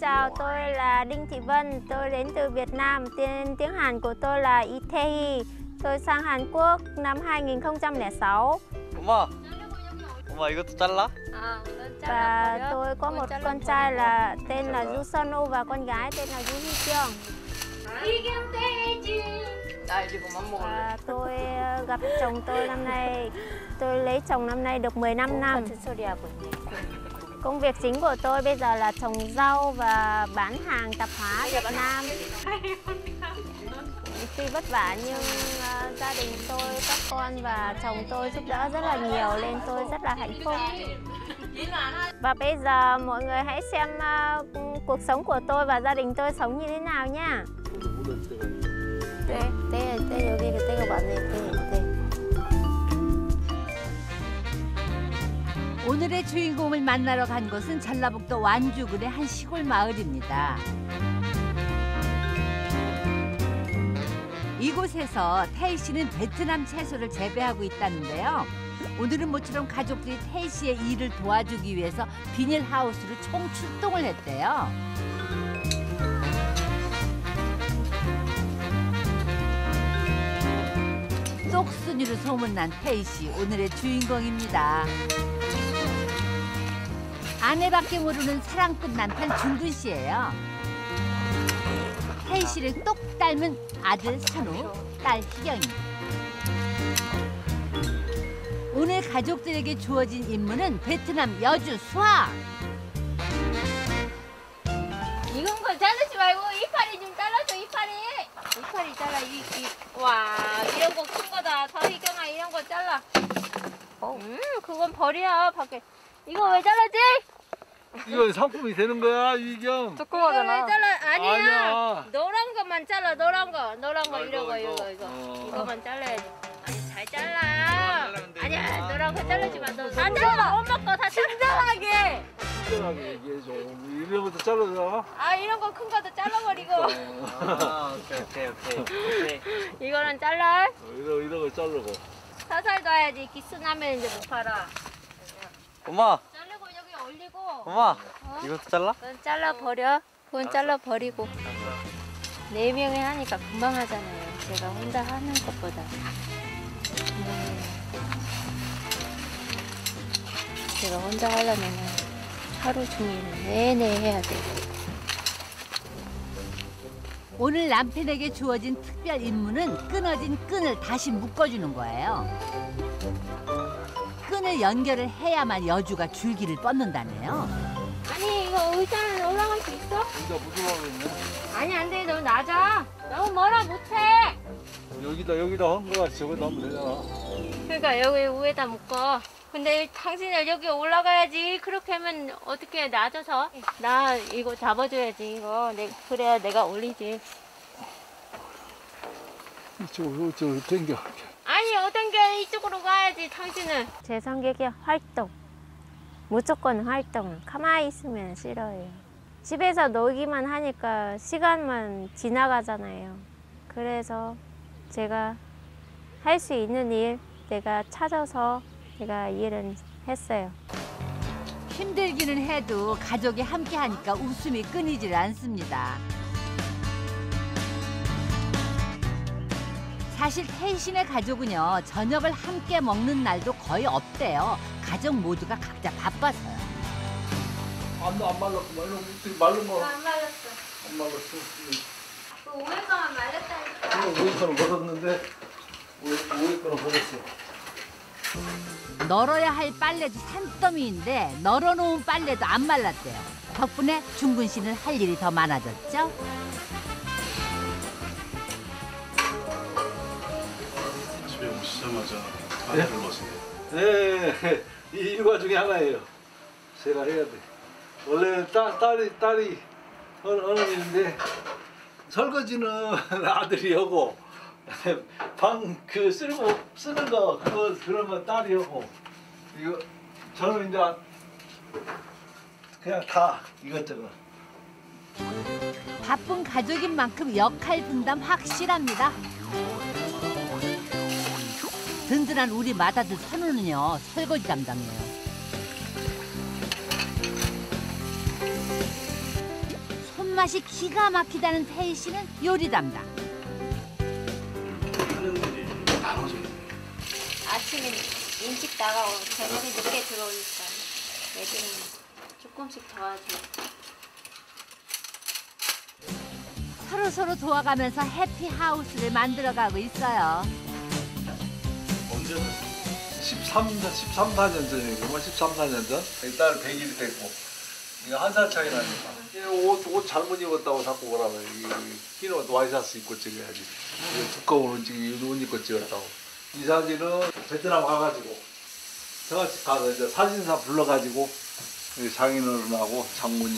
chào, tôi là Đinh Thị Vân, tôi đến từ Việt Nam, tiếng Hàn của tôi là 태희. tôi sang Hàn Quốc năm 2006. 엄마 이것도 잘라? Và tôi có một con trai là tên là Du 선호 và con gái tên là Du Huy Trương. Tôi gặp chồng tôi năm nay, tôi lấy chồng năm nay được 15 năm. Công việc chính của tôi bây giờ là trồng rau và bán hàng tạp hóa Việt Nam. Tuy vất vả nhưng gia đình tôi, các con và chồng tôi giúp đỡ rất là nhiều nên tôi rất là hạnh phúc. Và bây giờ mọi người hãy xem cuộc sống của tôi và gia đình tôi sống như thế nào nha. 오늘의 주인공을 만나러 간 곳은 전라북도 완주군의 한 시골 마을입니다. 이곳에서 태희 씨는 베트남 채소를 재배하고 있다는데요. 오늘은 모처럼 가족들이 태희 씨의 일을 도와주기 위해서 비닐하우스를 총출동을 했대요. 똑순이로 소문난 태희 씨, 오늘의 주인공입니다. 아내밖에 모르는 사랑꾼 남편 중근 씨예요. 태희 씨를 똑 닮은 아들 선호, 딸 희경이. 오늘 가족들에게 주어진 임무는 베트남 여주 수확. 이건 걸 자르지 말고 이파리 좀 잘라줘, 이파리. 이파리 잘라, 와, 이런 거 큰 거다. 다 희경아, 이런 거 잘라. 그건 버려, 밖에. 이거 왜 잘라지? 이거 상품이 되는 거야, 이경. 조그마잖아. 이거 왜 잘라? 아니야. 노란 것만 잘라, 노란 거. 노란 거, 이거. 이거만 잘라야지. 아니, 잘 잘라. 아니야, 노란 거 자르지 마. 너 다 잘라. 엄마 거 다 잘라. 친절하게 얘기해줘. 이런 것도 잘라줘. 아, 이런 거 큰 것도 잘라버리고. 오케이. 이거는 잘라. 이런 거 자르고. 사살 놔야지. 기스나면 이제 못 팔아. 엄마. 자르고 여기 올리고. 엄마. 이것도 잘라? 그건 잘라 버려. 그건 잘라 버리고. 네 명이 하니까 금방 하잖아요. 제가 혼자 하는 것보다. 제가 혼자 하려면 하루 종일 내내 해야 돼요. 오늘 남편에게 주어진 특별 임무는 끊어진 끈을 다시 묶어주는 거예요. 끈을 연결을 해야만 여주가 줄기를 뻗는다네요. 아니, 이거 의자는 올라갈 수 있어? 의자 무서워하고 있네. 아니, 안 돼. 너무 낮아. 너무 멀어. 못해. 여기다 헌거가 저기다 하면 되잖아. 그러니까 여기 위에다 묶어. 근데 당신이 여기 올라가야지. 그렇게 하면 어떻게 해, 낮아서. 나 이거 잡아줘야지, 이거. 그래야 내가 올리지. 저거 당겨. 아니, 어떤 게 이쪽으로 가야지, 당신은. 제 성격이 활동. 무조건 활동. 가만히 있으면 싫어요. 집에서 놀기만 하니까 시간만 지나가잖아요. 그래서 제가 할 수 있는 일, 내가 찾아서 제가 일은 했어요. 힘들기는 해도 가족이 함께 하니까 웃음이 끊이질 않습니다. 사실 태희 씨네 가족은요, 저녁을 함께 먹는 날도 거의 없대요. 가족 모두가 각자 바빠서요. 안 말랐어. 안 말랐어. 그 5일 동안 말렸다니까. 5일 동안 멀었는데 5일 동안 멀었어. 널어야 할 빨래도 산더미인데 널어놓은 빨래도 안 말랐대요. 덕분에 중근 씨는 할 일이 더 많아졌죠? 오시자마자 많이 불렀습니다. 네, 이 일과 중에 하나예요. 제가 해야 돼. 원래 딸이 어느 일인데 설거지는 아들이 하고 방 그 쓰는 거 그러면 딸이 하고 이거 저는 이제 그냥 다 이것저것. 바쁜 가족인 만큼 역할 분담 확실합니다. 든든한 우리 맏아들 선우는요, 설거지 담당이에요. 입맛이 기가 막히다는 태희 씨는 요리 담당. 아침에 일찍 나가고 저녁에 늦게 들어오니까 애들은 조금씩 도와줘. 서로서로 도와가면서 해피하우스를 만들어가고 있어요. 언제 13년 전이고, 14년 전? 딸 100일이 됐고, 이거 한 살 차이 나니까. 옷 잘못 입었다고 자꾸 뭐라고. 흰 옷 와이셔츠 입고 찍어야지. 두꺼운 옷 입고 찍었다고. 이 사진은 베트남 가가지고, 제가 가서 이제 사진사 불러가지고, 장인어른하고 장모님,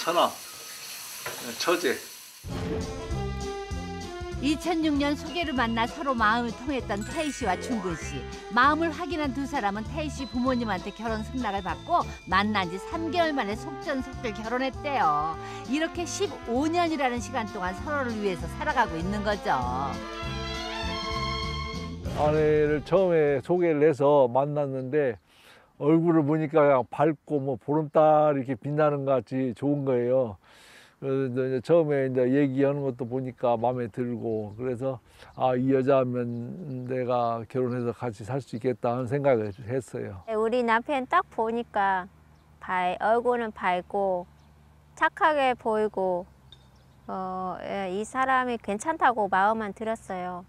처남, 처제. 2006년 소개를 만나 서로 마음을 통했던 태희 씨와 중근 씨. 마음을 확인한 두 사람은 태희 씨 부모님한테 결혼 승낙을 받고 만난 지 3개월 만에 속전속결 결혼했대요. 이렇게 15년이라는 시간 동안 서로를 위해서 살아가고 있는 거죠. 아내를 처음에 소개를 해서 만났는데 얼굴을 보니까 그냥 밝고 뭐 보름달 이렇게 빛나는 것 같이 좋은 거예요. 그래서 이제 처음에 이제 얘기하는 것도 보니까 마음에 들고, 그래서 아, 이 여자면 내가 결혼해서 같이 살 수 있겠다 하는 생각을 했어요. 우리 남편 딱 보니까 얼굴은 밝고 착하게 보이고 이 사람이 괜찮다고 마음만 들었어요.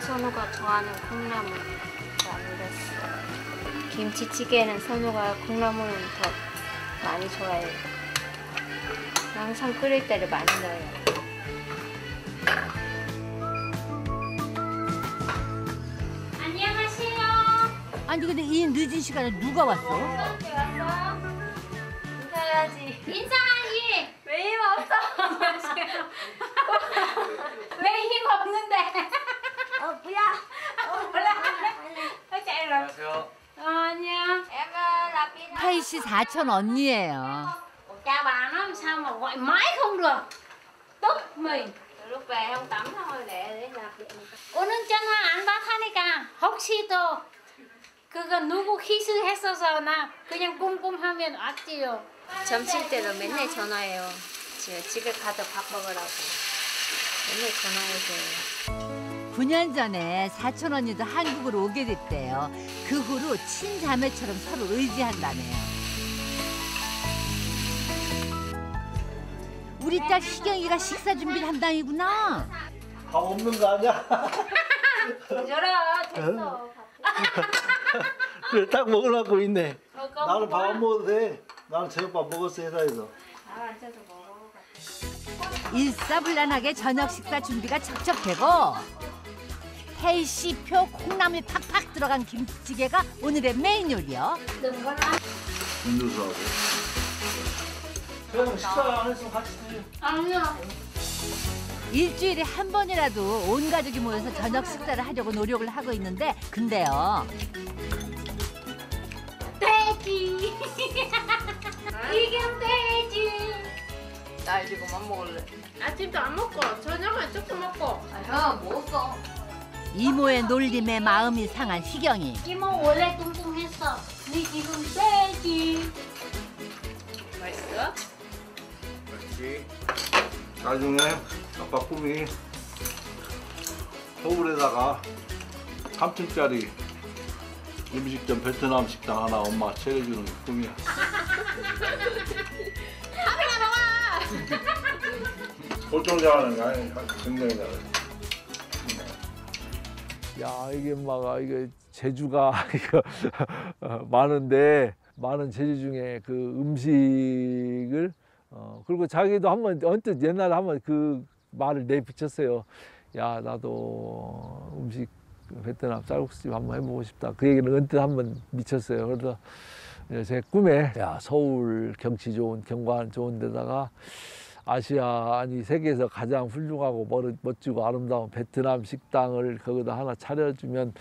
선호가 좋아하는 콩나물을 안 넣었어요. 김치찌개는 선호가 콩나물을 더 많이 좋아해요. 항상 끓일 때를 많이 넣어요. 안녕하세요. 아니 근데 이 늦은 시간에 누가 왔어? 어떻게 왔어? 인사해야지. 인사하니! 왜 힘 없어? 왜 힘 없는데? 안녕하세요. 안녕. 태희 씨 사촌 언니예요. 오늘 전화 안 받으니까 혹시도 그거 누구 희생했어서 나 그냥 꼼꼼하면 왔지요. 점심 때도 맨날 전화해요. 집에 가서 밥 먹으라고 맨날 전화해줘요. 9년 전에 사촌 언니도 한국으로 오게 됐대요. 그 후로 친자매처럼 서로 의지한다네요. 우리 딸 희경이가 식사 준비를 한다이구나. 밥 없는 거 아니야? 저라 됐어. 그래, 딱 먹으려고 있네. 나는 밥 안 먹어도 돼. 나는 저녁밥 먹었어, 회사에서. 아, 앉아서 먹어. 일사불란하게 저녁 식사 준비가 척척되고, 태희 씨 표 콩나물 팍팍 들어간 김치찌개가 오늘의 메인 요리요. 음료수하고. 그럼 식사 안 했으면 같이 드세요. 아니요. 일주일에 한 번이라도 온 가족이 모여서 저녁 식사를 하려고 노력을 하고 있는데, 근데요. 돼지. 이게 돼지. 나 이제 그만 먹을래. 아침도 안 먹고 저녁은 조금 먹고. 아야 먹었어. 이모의 놀림에 마음이 상한 희경이. 이모 원래 뚱뚱했어. 네 지금 빼지. 맛있어? 맛있지. 나중에 아빠 꿈이 서울에다가 3층짜리 음식점 베트남 식당 하나 엄마 차려주는 게 꿈이야. 밥이나 먹어. 보통 잘하는 게 아니니까 굉장히 잘해. 야, 이게 막 이게 재주가 이거 많은데, 많은 재주 중에 그 음식을 그리고 자기도 한번 언뜻 옛날에 한번 그 말을 내비쳤어요. 야, 나도 음식 베트남 쌀국수집 한번 해보고 싶다. 그 얘기는 언뜻 한번 미쳤어요. 그래서 제 꿈에 야, 서울 경치 좋은 경관 좋은 데다가 아시아, 아니 세계에서 가장 훌륭하고 멋지고 아름다운 베트남 식당을 거기다 하나 차려주면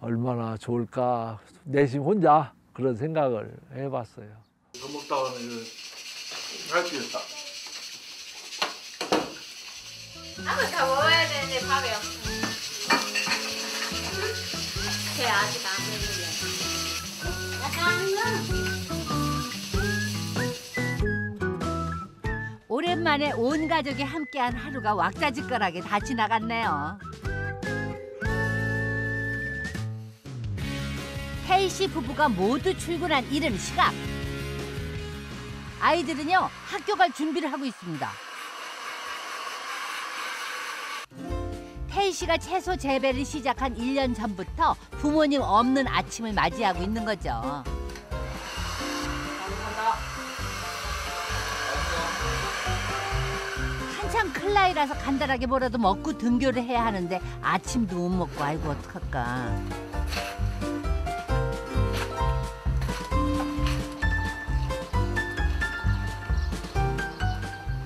얼마나 좋을까, 내심 혼자 그런 생각을 해봤어요. 밥 먹다 보면 할 수 있다. 밥을 다 먹어야 되는데 밥이 없어. 배 아직 안 먹으면 나가면. 오랜만에 온 가족이 함께한 하루가 왁자지껄하게 다 지나갔네요. 태희 씨 부부가 모두 출근한 이른 시각. 아이들은요, 학교 갈 준비를 하고 있습니다. 태희 씨가 채소 재배를 시작한 1년 전부터 부모님 없는 아침을 맞이하고 있는 거죠. 한참 큰 나이라서 간단하게 뭐라도 먹고 등교를 해야 하는데 아침도 못 먹고 아이고 어떡할까.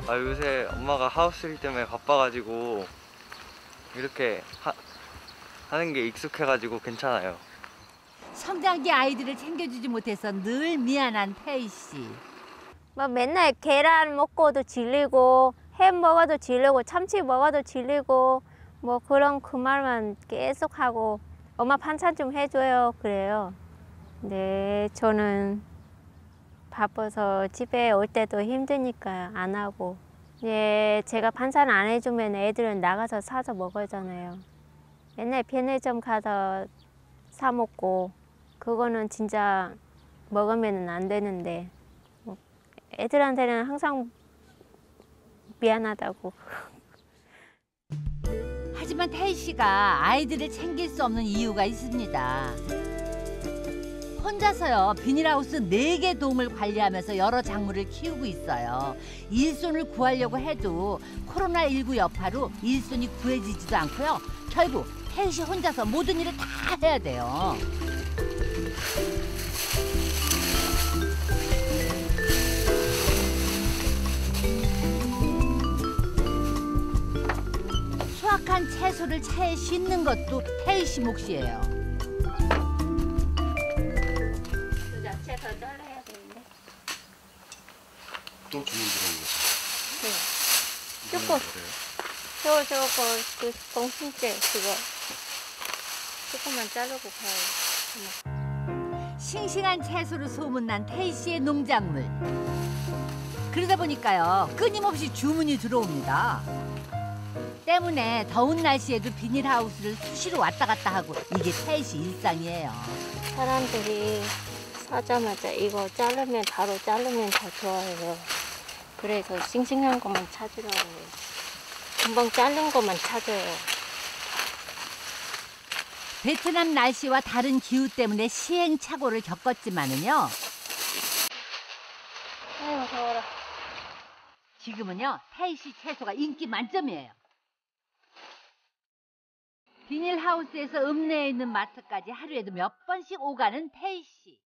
아, 요새 엄마가 하우스일 때문에 바빠가지고 이렇게 하는 게 익숙해가지고 괜찮아요. 성장기 아이들을 챙겨주지 못해서 늘 미안한 태희 씨. 막 맨날 계란 먹고도 질리고 햄 먹어도 질리고 참치 먹어도 질리고 뭐 그런 그 말만 계속 하고 엄마 반찬 좀 해줘요 그래요. 네, 저는 바빠서 집에 올 때도 힘드니까 안 하고. 예, 제가 반찬 안 해주면 애들은 나가서 사서 먹잖아요. 맨날 편의점 가서 사 먹고 그거는 진짜 먹으면 안 되는데 애들한테는 항상 미안하다고. 하지만 태희 씨가 아이들을 챙길 수 없는 이유가 있습니다. 혼자서요, 비닐하우스 4개 동을 관리하면서 여러 작물을 키우고 있어요. 일손을 구하려고 해도 코로나19 여파로 일손이 구해지지도 않고요. 결국 태희 씨 혼자서 모든 일을 다 해야 돼요. 수확한 채소를 차에 싣는 것도 태희 씨 몫이에요. 더 잘라야 되는데. 또 주문 들어온 거죠? 네. 저거 그 공신제 그거 조금만 자르고 가요. 싱싱한 채소로 소문난 태희 씨의 농작물. 그러다 보니까요, 끊임없이 주문이 들어옵니다. 때문에 더운 날씨에도 비닐하우스를 수시로 왔다 갔다 하고 이게 태희 씨 일상이에요. 사람들이 하자마자 이거 자르면 바로 자르면 다 좋아해요. 그래서 싱싱한 것만 찾으라고 해요. 금방 자른 것만 찾아요. 베트남 날씨와 다른 기후 때문에 시행착오를 겪었지만은요. 아이고 더워라. 지금은요, 태희 씨 채소가 인기 만점이에요. 비닐하우스에서 읍내에 있는 마트까지 하루에도 몇 번씩 오가는 태희 씨.